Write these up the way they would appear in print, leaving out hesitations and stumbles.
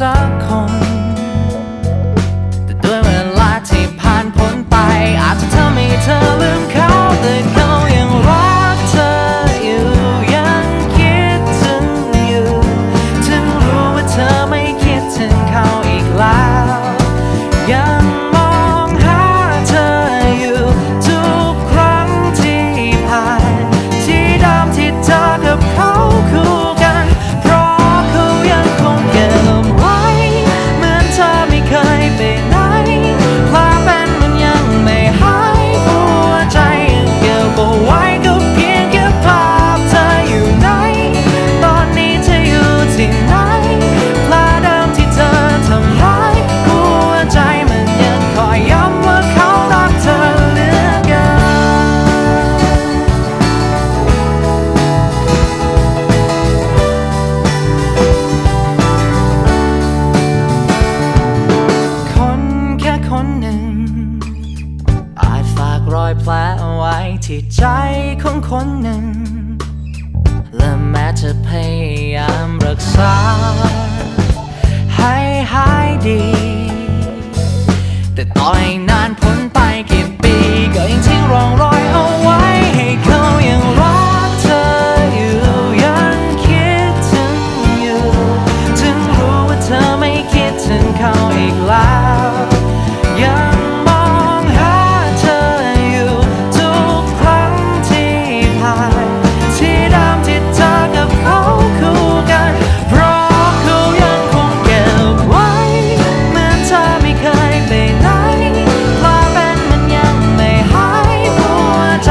สักคนแต่ด้วยเวลาที่ผ่านพ้นไปอาจจะทำให้เธอลืมเขาแต่เขายังรักเธออยู่ยังคิดถึงอยู่ถึงรู้ว่าเธอไม่คิดถึงเขาอีกแล้วยังมองหาเธออยู่ทุกครั้งที่ผ่านที่เดิมที่เธอกับเขาคู่กันเพราะเขายังคงเก็บไว้เหมือนเธอไม่เคยไปไหนคลาเป็นมันยังไม่หายหัวใจยังเก็บเอาไว้ก็เพียงแค่ภาพเธออยู่ไหนตอนนี้เธออยู่ที่ไหนคลาเดิมที่เธอทำร้ายหัวใจมันยังคอยย้ำว่าเขารักเธอเหลือเกินคนแค่คนหนึ่งอาจฝากรอยแผลเอาไว้ที่ใจของคนหนึ่งและแม้จะพยายามรักษาให้หายดี แต่ต่อให้นานพ้นไปกี่ปีก็ยังทิ้งร่องรอยเอาไว้ให้เขายังรักเธออยู่ยังคิดถึงอยู่ถึงรู้ว่าเธอไม่คิดถึงเขาอีกแล้วยังมองหาเธออยู่ทุกครั้งที่ผ่านที่เดิมที่เธอกับเขาคู่กันเพราะเขายังคงเก็บไว้เหมือนเธอไม่เคยไปไหนคลาเป็นมันยังไม่หายหัวใจ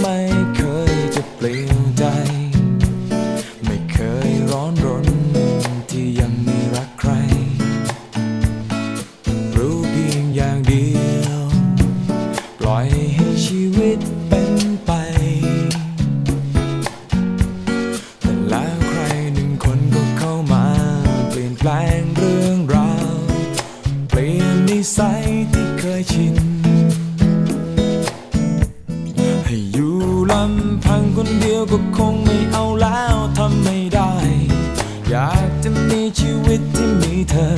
ไม่เคยจะเปลี่ยนใจไม่เคยร้อนรนที่ยังไม่รักใครรู้เพียงอย่างเดียวปล่อยให้ชีวิตเป็นไปแต่แล้วใครหนึ่งคนก็เข้ามาเปลี่ยนแปลงเรื่องราวเปลี่ยนนิสัยที่เคยชินพังคนเดียวก็คงไม่เอาแล้วทำไม่ได้อยากจะมีชีวิตที่มีเธอ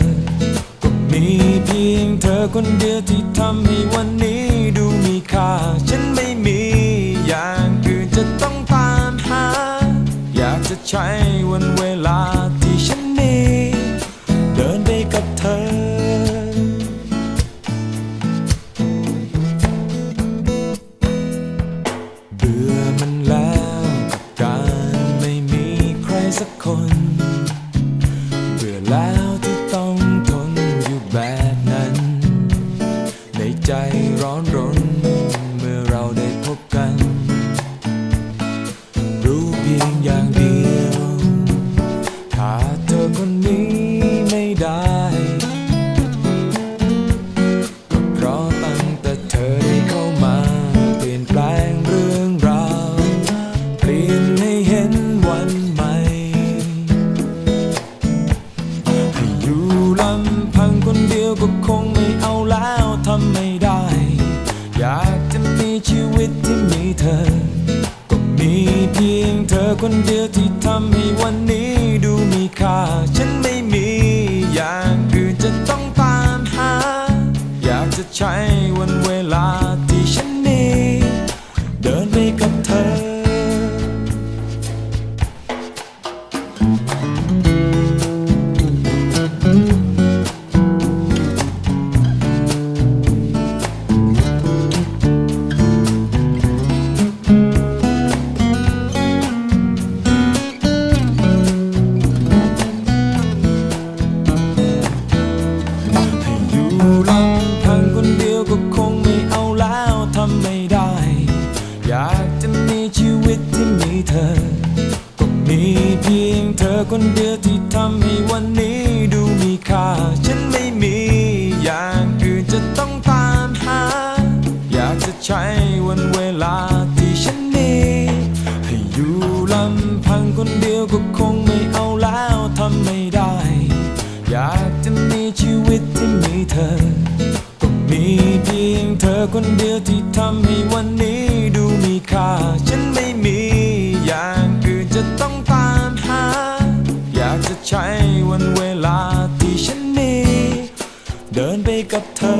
ก็มีเพียงเธอคนเดียวที่ทำให้วันนี้ดูมีค่าฉันไม่มีอย่างอื่นจะต้องตามหาอยากจะใช้วันเวลาที่ฉันมีเดินไปกับเธอเบื่อแล้วที่ต้องทนอยู่แบบนั้นในใจร้อนรนเมื่อเราได้พบกันรู้เพียงอย่างเดียวขาดเธอคนนี้ไม่ได้ก็เพราะตั้งแต่เธอได้เข้ามาเปลี่ยนแปลงเรื่องราวเปลี่ยนให้เห็นวันใหม่คนเดียวก็คงไม่เอาแล้วทำไม่ได้อยากจะมีชีวิตที่มีเธอก็มีเพียงเธอคนเดียวที่ทำให้วันนี้ดูมีค่าฉันไม่มีอย่างอื่นจะต้องตามหาอยากจะใช้วันเวลาที่ฉันมีเดินไปกับเธอชีวิตที่มีเธอก็มีเพียงเธอคนเดียวที่ทำให้วันนี้ดูมีค่าฉันไม่มีอย่างอื่นจะต้องตามหาอยากจะใช้วันเวลาที่ฉันมีให้อยู่ลำพังคนเดียวก็คงไม่เอาแล้วทำไม่ได้อยากจะมีชีวิตที่มีเธอก็มีเพียงเธอคนเดียวที่ทำให้วันนี้ดูมีค่าฉันไม่มีอย่างอื่นจะต้องตามหาอยากจะใช้วันเวลาที่ฉันมีเดินไปกับเธอ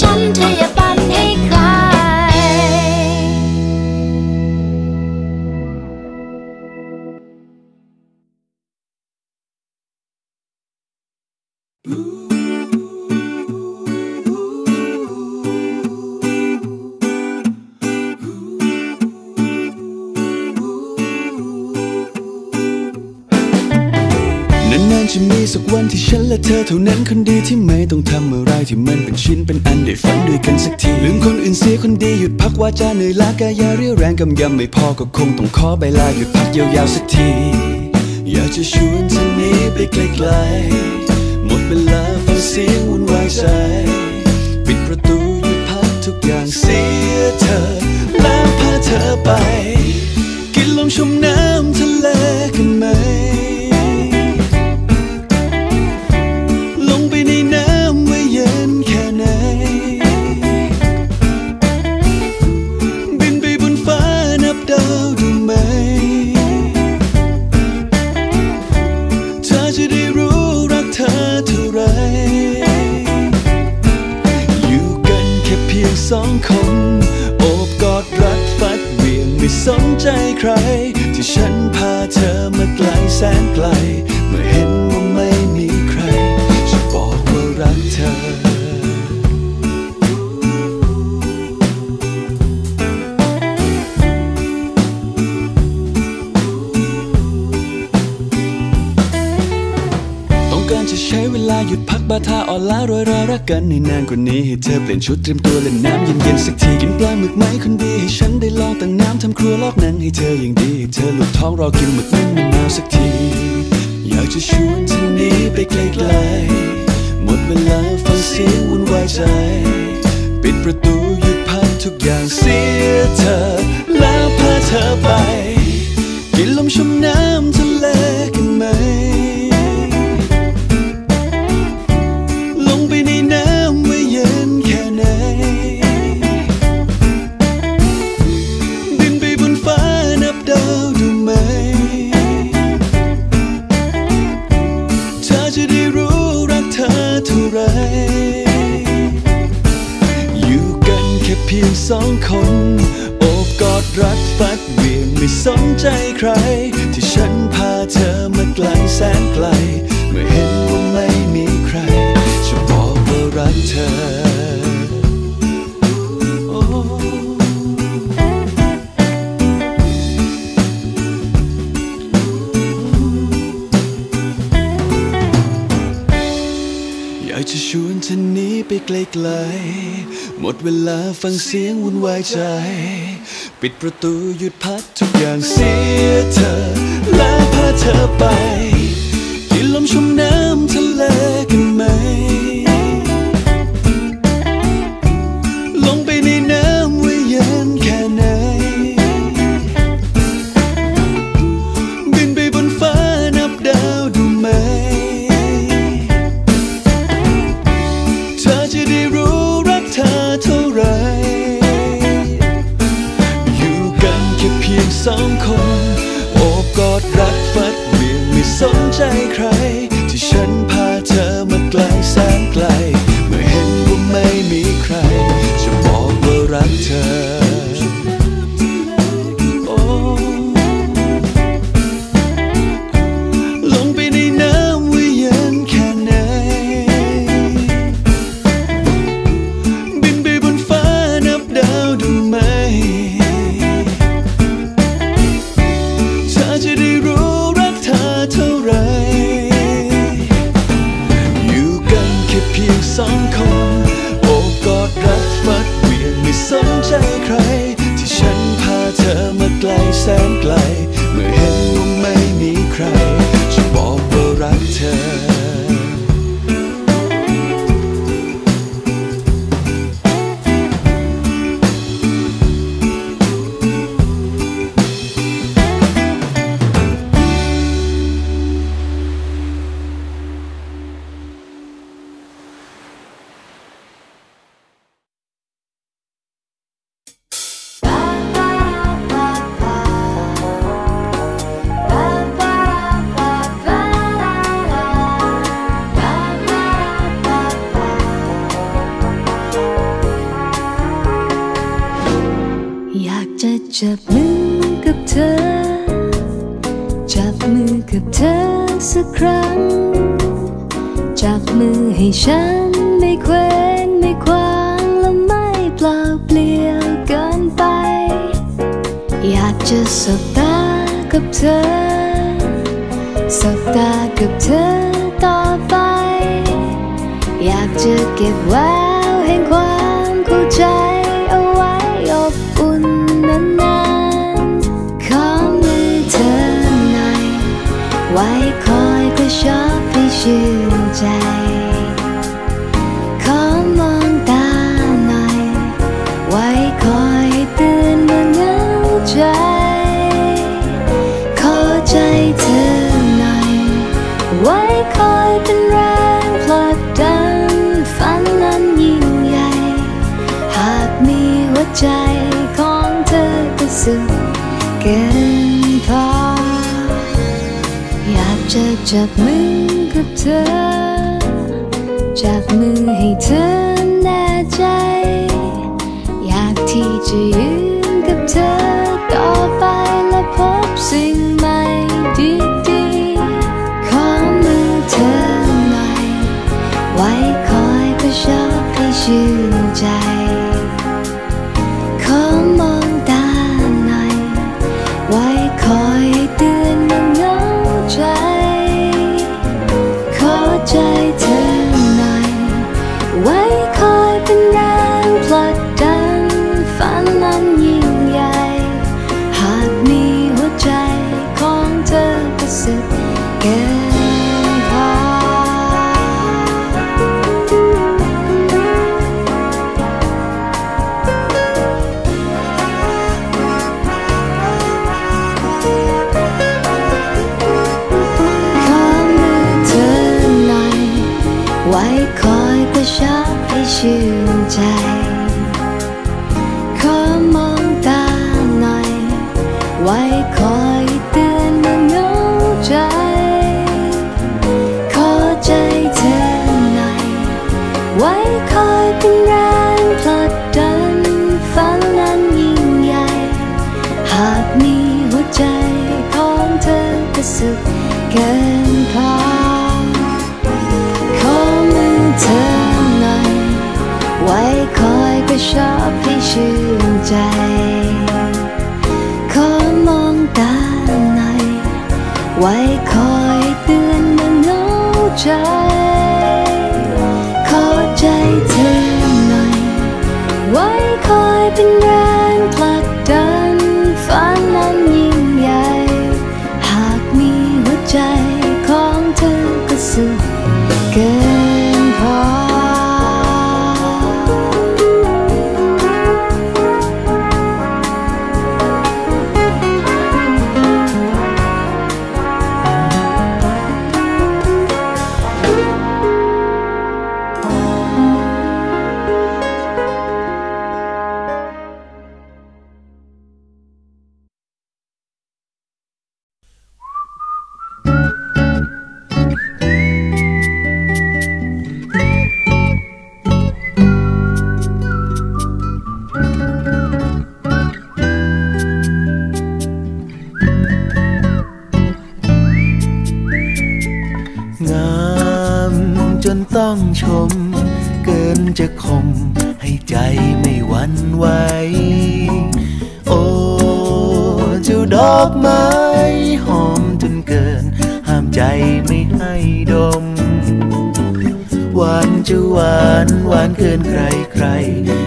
ฉันเธออย่าปันให้ใครจะมีสักวันที่ฉันและเธอเท่านั้นคนดีที่ไม่ต้องทำอะไรที่มันเป็นชิ้นเป็นอันได้ฝันด้วยกันสักทีลืมคนอื่นเสียคนดีหยุดพักว่าจะเหนื่อยล้ากายาเรี่ยวแรงกำยำไม่พอก็คงต้องขอใบลาหยุดพักยาวๆสักทีอยากจะชวนเธอหนีไปไกลๆหมดเวลาฟังเสียงวุ่นวายใจปิดประตูหยุดพักทุกอย่างเสียเธอแล้วพาเธอไปกินลมชมน้ำทะเลกันไหมสองคนโอบกอดรัดฟัดเวียงไม่สนใจใครที่ฉันพาเธอมาไกลแสนไกลเมื่อเห็นว่าไม่มีใครจะบอกว่ารักเธอต้องการจะใช้เวลาหยุดพักบาทาอ่อนล้าโรยรารักกันให้นานกว่านี้ให้เธอเปลี่ยนชุดเตรียมตัวเล่นน้ำเย็นๆสักทีกินปลาหมึกไหมคนดีให้ฉันได้ลองตั้งน้ำทำครัวลอกหนังให้เธออย่างดีให้เธอหลุดท้องรอกินหมึกนึ่งมะนาวสักทีอยากจะชวนเธอหนีไปไกลๆหมดเวลาฟังเสียงวุ่นวายใจปิดประตูหยุดพักทุกอย่างเสียเธอแล้วพาเธอไปกินลมชมน้ำทะเลกันไหมสองคนโอบกอดรัดฟัดเวียงไม่สนใจใครที่ฉันพาเธอมาไกลแสนไกลเมื่อเห็นว่าไม่มีใครจะบอกว่ารักเธอจะชวนเธอหนีไปไกลๆหมดเวลาฟังเสียงวุ่นวายใจปิดประตูหยุดพักทุกอย่างเสียเธอแล้วพาเธอไปกินลมชมน้ำทะเลกันไหมลงไปในน้ำว่าเย็นแค่ไหนบินไปบนฟ้านับดาวดูไหมสองคนโอบกอดรัดฟัดเวียงไม่สนใจใครที่ฉันพาเธอมาไกลแสนไกลเมื่อเห็นว่าไม่มีใครจะบอกว่า จับมือกับเธอจับมือกับเธอสักครั้งจับมือให้ฉันไม่เคว้นไม่คว้างและไม่เปล่าเปลี่ยวเกินไปอยากจะสบตากับเธอสบตากับเธอต่อไปอยากจะเก็บแววแห่งความเข้าใจเอาไว้อบอุ่นนานๆขอมือเธอหน่อยไว้คอยกระชับให้ชื่นใจขอมองตาหน่อยไว้คอยให้ตื่นเมื่อเหงาใจขอใจเธอหน่อยไว้คอยเป็นแรงผลักดันฝันนั้นยิ่งใหญ่หากมีหัวใจของเธอก็สุขเกินพออยากจะจับมือกับเธอจับมือให้เธอแน่ใจอยากที่จะยืนกับเธอต่อไปและพบสิ่งใหม่ดีๆขอมือเธอหน่อยไว้คอยประชดให้ชื่นใจขอมองตาหน่อยไว้คอยให้เตือนมันเหงาใจขอใจเธอหน่อยไว้คอยเป็นแรงผลักดันฝันนั้นยิ่งใหญ่หากมีหัวใจของเธอก็สุดเกินไว้คอยกระชับให้ชื่นใจขอมองตาหน่อยไว้คอยเตือนเมื่อเหงาใจขอใจเธอหน่อยไว้คอยเป็นแรงผลักดันฝันนั้นยิ่งใหญ่หากมีหัวใจของเธอก็สุขเกินพอเธอหน่อยไว้คอยกระชับให้ชื่นใจขอมองตาหน่อยไว้คอยเตือนเมื่อเหงาใจขอใจเธอหน่อยไว้คอยเป็นแรงผลักดันฝันนั้นยิ่งใหญ่หากมีหัวใจของเธอก็สุขเกินต้องชมเกินจะคมให้ใจไม่หวั่นไหวโอ้เจ้าดอกไม้หอมจนเกินห้ามใจไม่ให้ดมหวานจะหวานหวานเกินใครใคร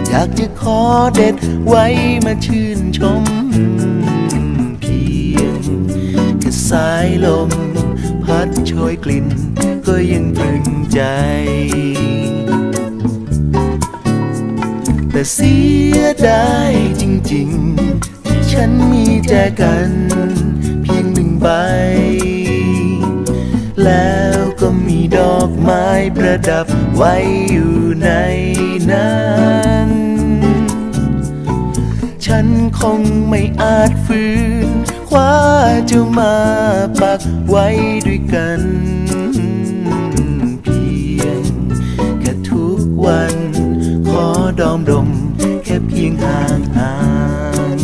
อยากจะขอเด็ดไว้มาชื่นชมเพียงแค่สายลมพัดโชยกลิ่นก็ยังตรึงใจแต่เสียดายจริงๆที่ฉันมีแจกันเพียงหนึ่งใบแล้วก็มีดอกไม้ประดับไว้อยู่ในนั้นฉันคงไม่อาจฟื้นคว้าจะมาปักไว้ด้วยกันเพียงแค่ทุกวันขอดอมดมแค่เพียงห่าง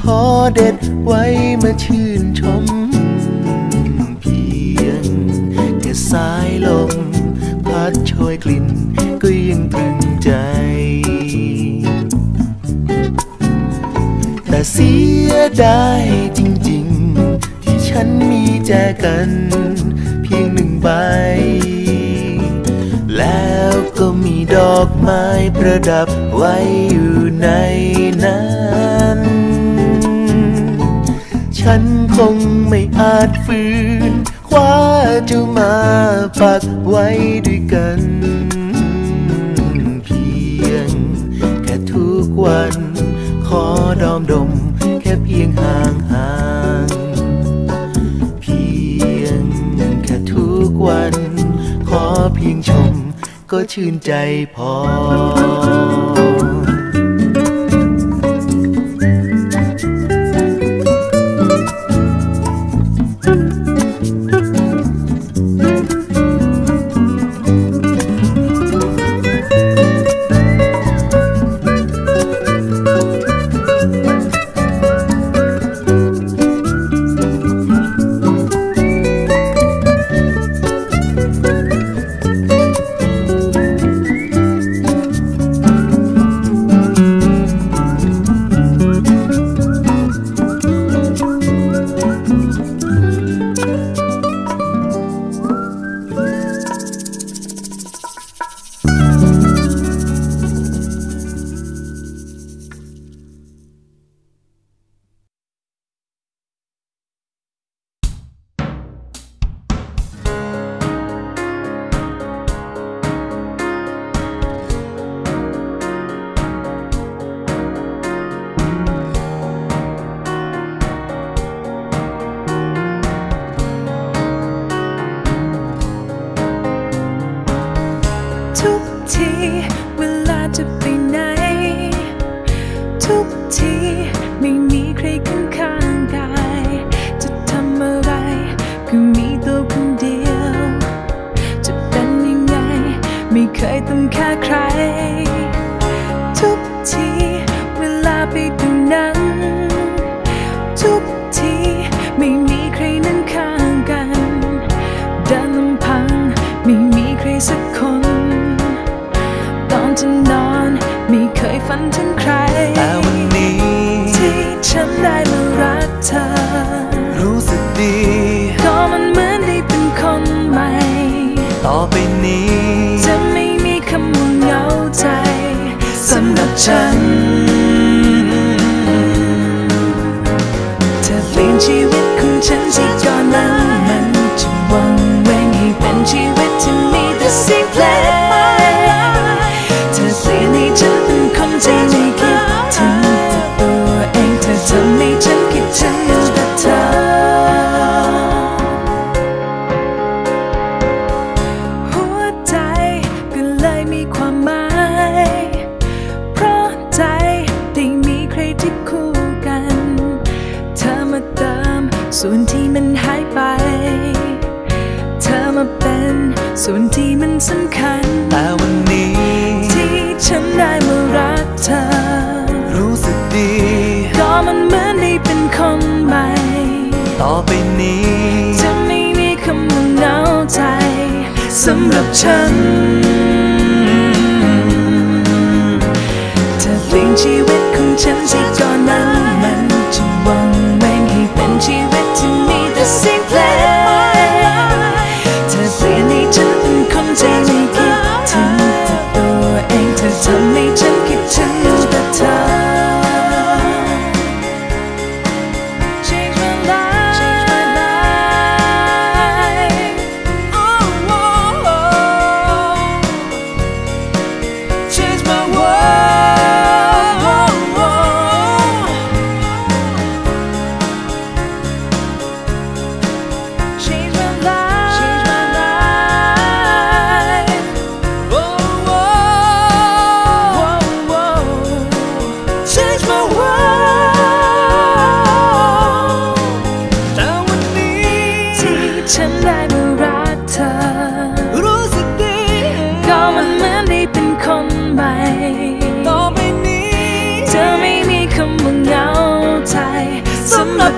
ขอเด็ดไว้มาชื่นชมเพียงแค่สายลมพัดโชยกลิ่นก็ยังตรึงใจแต่เสียดายจริงๆที่ฉันมีแจกันเพียงหนึ่งใบแล้วก็มีดอกไม้ประดับไว้อยู่ในนั้นฉันคงไม่อาจฝืนคว้าเจ้ามาปักไว้ด้วยกันเพียงแค่ทุกวันขอดอมดมแค่เพียงห่างๆเพียงแค่ทุกวันขอเพียงชมก็ชื่นใจพอ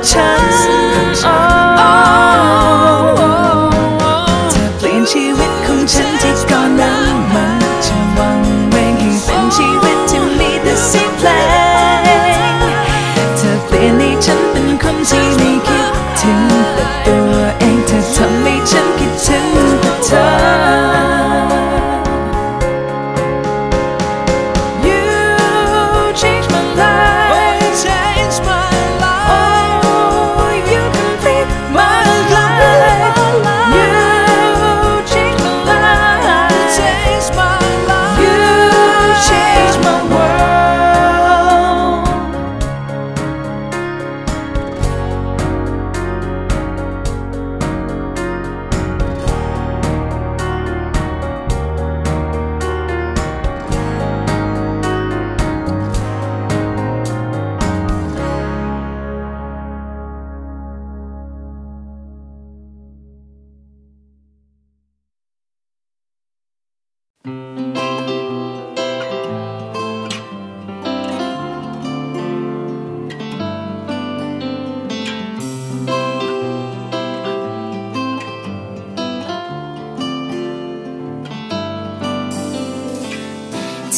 ฉันเธอเปลี่ยนชีวิตของฉันที่ก่อนหน้ามาจะวางเวงให้เป็นชีวิตที่มีแต่เสียงเพลงเธอเปลี่ยนให้ฉันเป็นคนที่ไม่คิดถึงแต่ตัวเองเธอทำให้ฉันคิดถึงแต่เธอ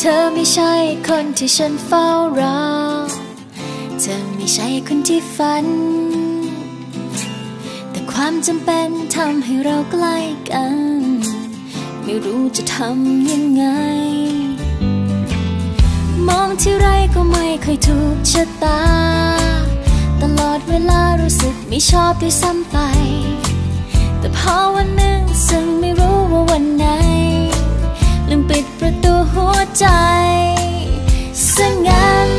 เธอไม่ใช่คนที่ฉันเฝ้ารอเธอไม่ใช่คนที่ฝันแต่ความจำเป็นทำให้เราใกล้กันไม่รู้จะทำยังไงมองที่ไรก็ไม่เคยถูกชะตาตลอดเวลารู้สึกไม่ชอบด้วยซ้ำไปแต่พอวันหนึ่งซึ่งไม่รู้ว่าวันไหนลืมปิดประตูหัวใจซะงั้น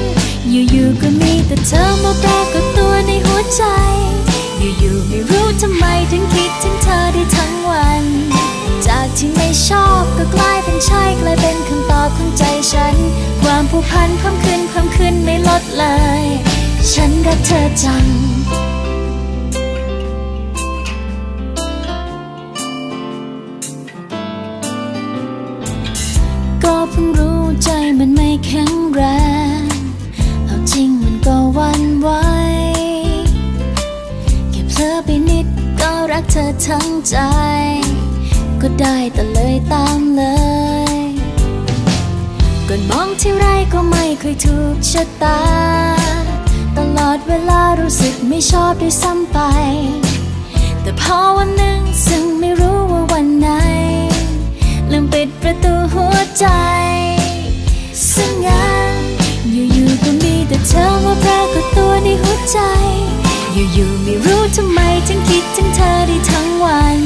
อยู่ๆก็มีแต่เธอมาปรากฏตัวในหัวใจอยู่ๆไม่รู้ทำไมถึงคิดถึงเธอได้ทั้งวันจากที่ไม่ชอบก็กลายเป็นใช่กลายเป็นคำตอบของใจฉันความผูกพันเพิ่มขึ้นไม่ลดเลยฉันรักเธอจังก็เพิ่งรู้ใจมันไม่แข็งแรงเอาจริงมันก็หวั่นไหวแค่เผลอไปนิดก็รักเธอทั้งใจก็ได้แต่เลยตามเลยก่อนมองที่ไรก็ไม่เคยถูกชะตาตลอดเวลารู้สึกไม่ชอบด้วยซ้ำไปแต่พอวันหนึ่งซึ่งไม่รู้ว่าวันไหนลืมปิดประตูหัวใจซะงั้นอยู่ๆก็มีแต่เธอมาปรากฏตัวในหัวใจอยู่ๆไม่รู้ทำไมถึงคิดถึงเธอได้ทั้งวัน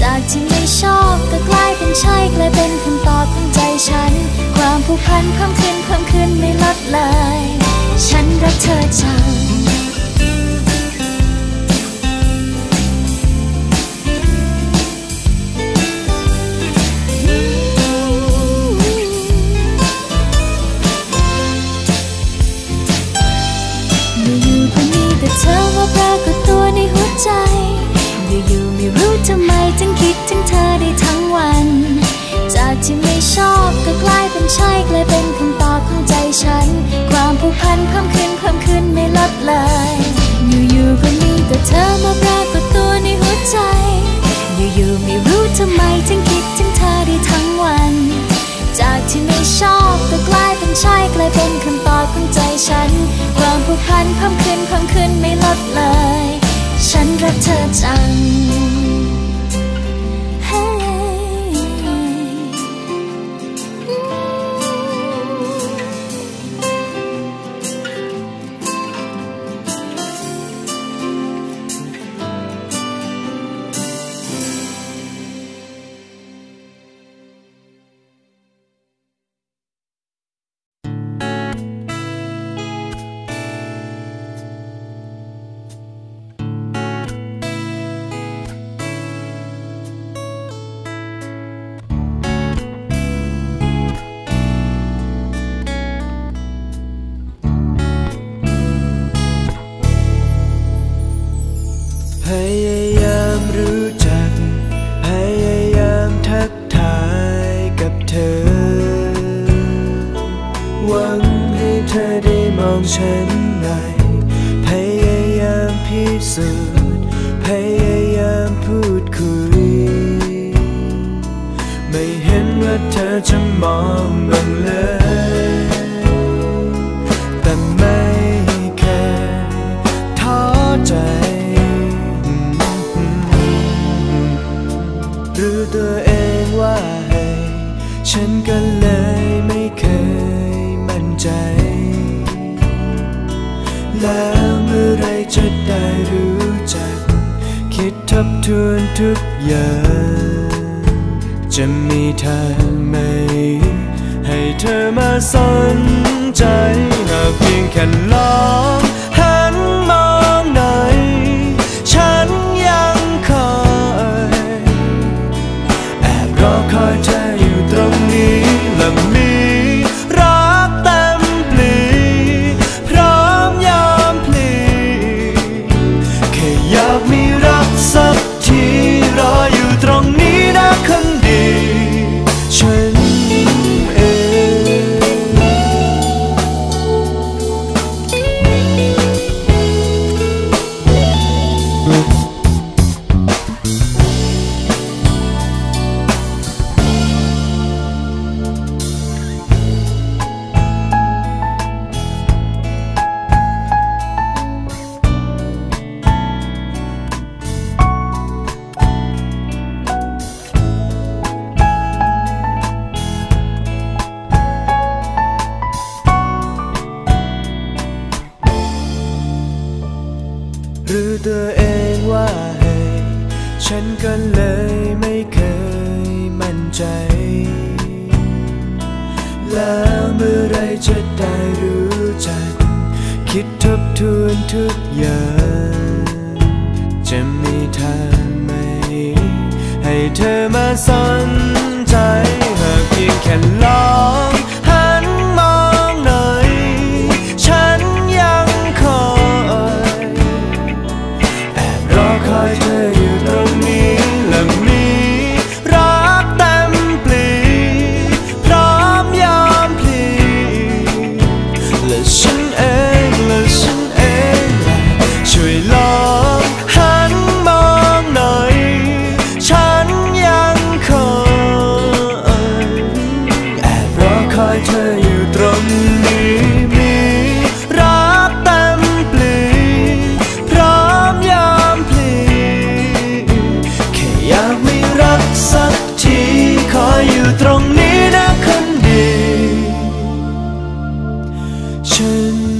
จากที่ไม่ชอบก็กลายเป็นใช่กลายเป็นคำตอบของใจฉันความผูกพันเพิ่มขึ้นไม่ลดเลยฉันรักเธอจังเธอมาปรากฏตัวในหัวใจอยู่ๆไม่รู้ทำไมถึงคิดถึงเธอได้ทั้งวันจากที่ไม่ชอบก็กลายเป็นใช่กลายเป็นคำตอบของใจฉันความผูกพันเพิ่มขึ้นไม่ลดเลยอยู่ๆก็มีแต่เธอมาปรากฏตัวในหัวใจอยู่ๆไม่รู้ทำไมถึงคิดถึงเธอได้ทั้งวันจากที่ไม่ชอบก็กลายเป็นใช่กลายเป็นคำตอบของใจฉันความผูกพันเพิ่มขึ้นไม่ลดเลยฉันรักเธอจังพยายาม สุดพยายามพูดคุยไม่เห็นว่าเธอจะมองบ้างเลยแต่ไม่เคยท้อใจรู้ตัวเองว่าให้ฉันก็เลยไม่เคยมั่นใจแล้วเมื่อไรจะได้รู้จักคิดทบทวนทุกอย่างจะมีทางไหมให้เธอมาสนใจหากเพียงแค่ลองหันมองหน่อยฉันยังคอยแอบรอคอยเธออยู่ตรงนี้และมีรักเต็มปลีพร้อมยอมพลีแค่อยากมีรักสักทีรออยู่ตรงนี้นะคนดีฉันรู้ตัวเองว่าให้ฉันก็เลยไม่เคยมั่นใจแล้วเมื่อไรจะได้รู้จักคิดทบทวนทุกอย่างจะมีทางไหมให้เธอมาสนใจหากเพียงแค่ลองตรงนี้นะคนดีฉัน